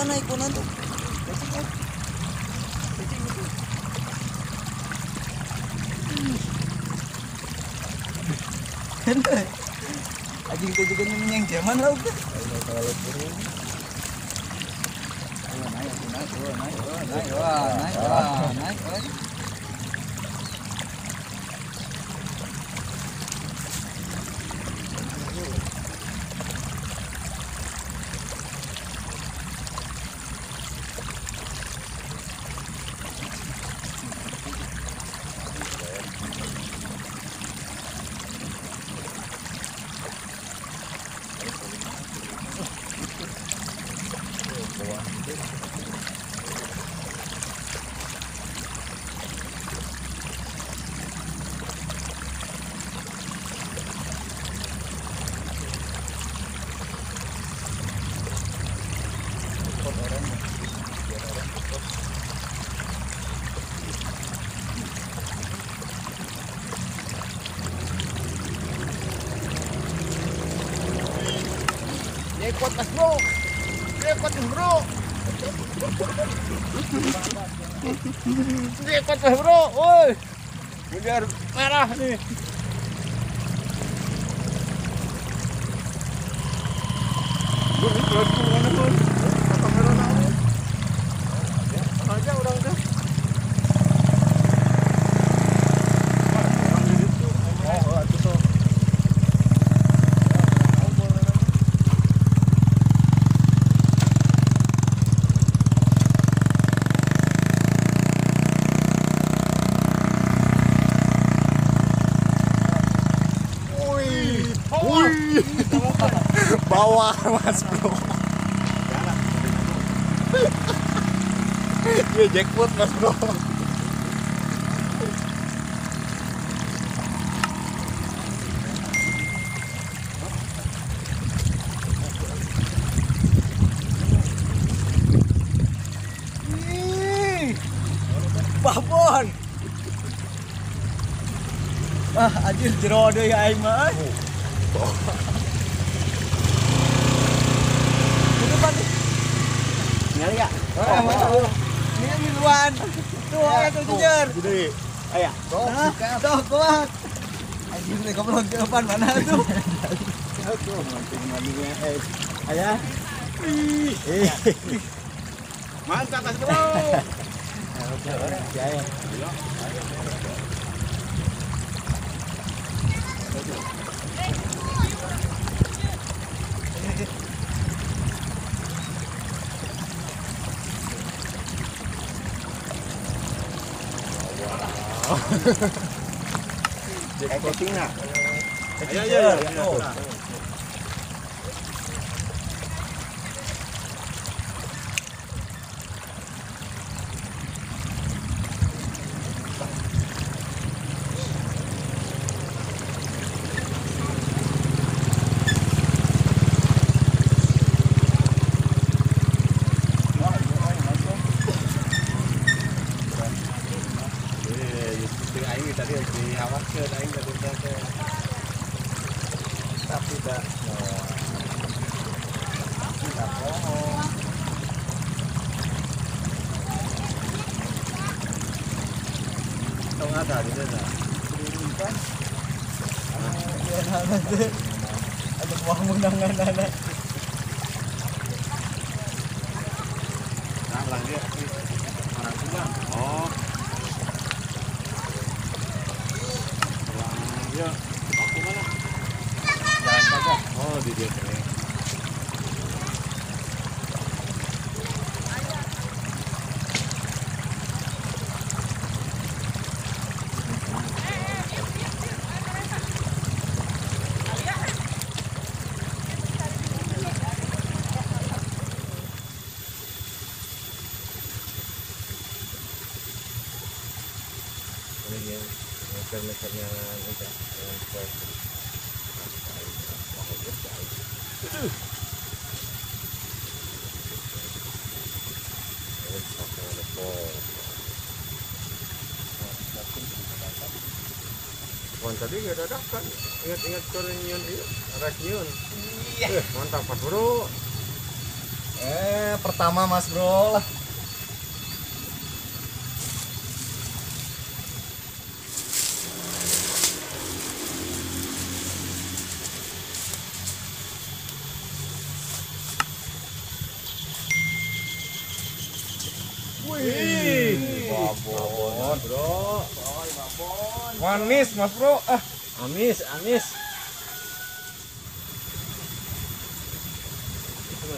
anak ikunan tuh. Aji kita juga yang zaman laut. Naik. Rekot mas bro, woi, udah merah nih. Bawah mas bro. Iya jackpot mas bro. Babon. Ah anjir jero deui aing mah. Nyari ya? Ini miluan. Tuh ya, tuh jujur. Gede. Aya. Tuh kuat. Anjir nih goblok ke depan mana tuh? Tuh mancing mandinya eh. Aya. Ih. Mantap Mas Bro. Oke, jaya. Kayak kucingnya. Iya. Ada buah menangan anak. Nah, lanjut. Orang juga. Oh. Ya, aku mana? Jalan saja. Oh, di dia sini. Tadi nggak ada daftar, ingat-ingat corenion itu, rekion. Mantap Pak Bro. Pertama Mas Bro lah. Wih, babon Bro. Manis Mas Bro. Ah, amis.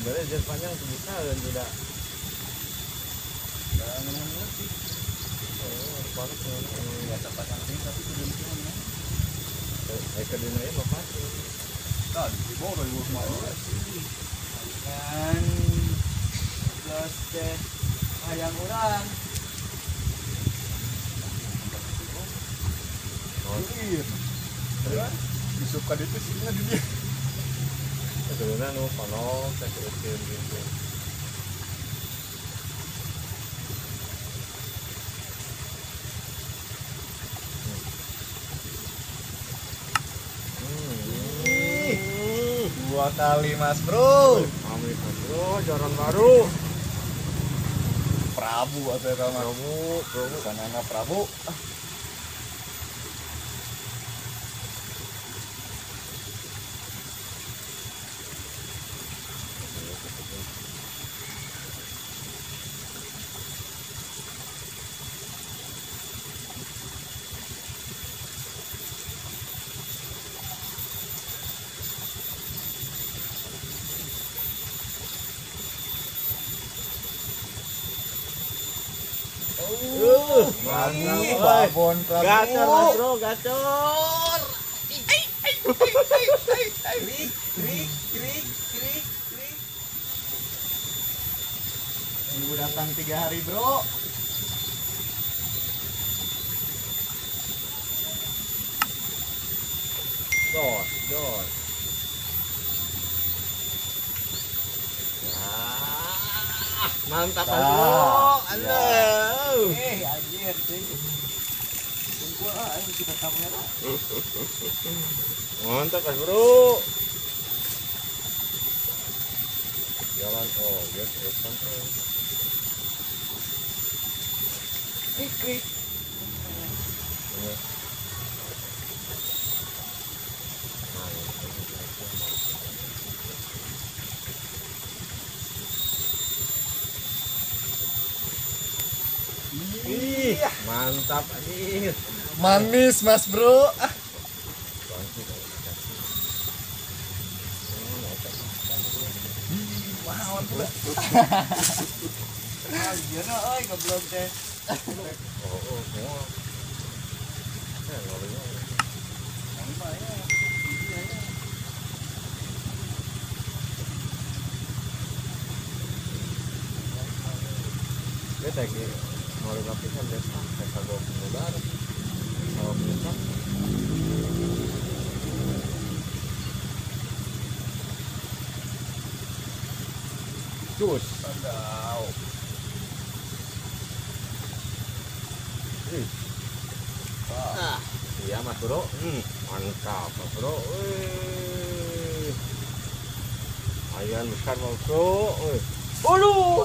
Sebenarnya jas panjang bisa dan tidak. Dan mengerti. Oh, panas ya tempat angin tapi belum turun. Saya kedinanya Bapak. Tadi dibawa dari rumah. Kan plus ayam orang. Terus disuka itu sihnya di dia. Sebenarnya nu panol saya kira gitu. Dua kali Mas Bro. Amin Mas Bro, jaran baru. Prabu atau nama Prabu. Sanana Prabu. Babon Prabu. Gacor Mas Bro, gacor. Krik. Minggu datang 3 hari Bro. Dos. Mantap Mas Bro. Aduh. Anjir sih. Wah, ini kita kamera. Mantap Mas Bro. Jalan santai. Krik. Ih, mantap anjir. Manis Mas Bro. Terus tandau. Ah, iya Mas Bro. Mantap Mas Bro. Ayam besar Mas Bro. Aduh.